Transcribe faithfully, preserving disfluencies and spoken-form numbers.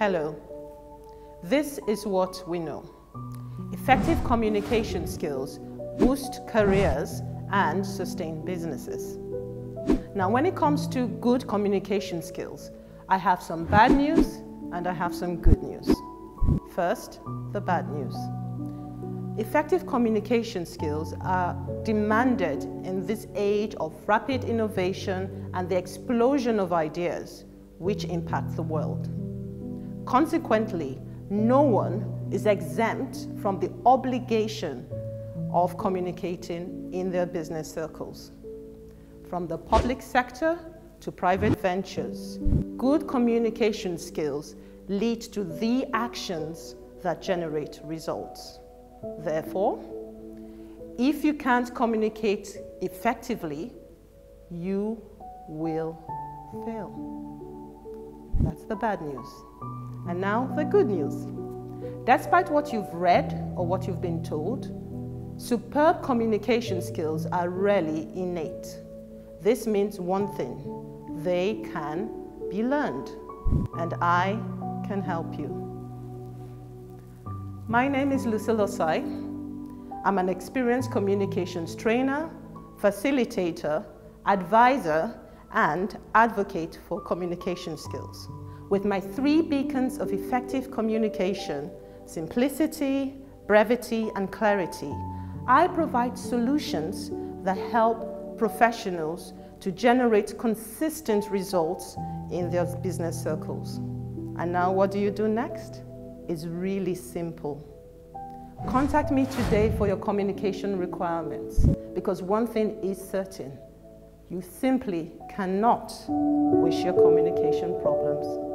Hello. This is what we know. Effective communication skills boost careers and sustain businesses. Now, when it comes to good communication skills, I have some bad news and I have some good news. First, the bad news. Effective communication skills are demanded in this age of rapid innovation and the explosion of ideas which impact the world. Consequently, no one is exempt from the obligation of communicating in their business circles. From the public sector to private ventures, good communication skills lead to the actions that generate results. Therefore, if you can't communicate effectively, you will fail. That's the bad news. And now the good news. Despite what you've read or what you've been told, superb communication skills are rarely innate. This means one thing: they can be learned, and I can help you. My name is Lucille Ossai. I'm an experienced communications trainer, facilitator, advisor, and advocate for communication skills. With my three beacons of effective communication, simplicity, brevity, and clarity, I provide solutions that help professionals to generate consistent results in their business circles. And now, what do you do next? It's really simple. Contact me today for your communication requirements, because one thing is certain: you simply cannot wish your communication problems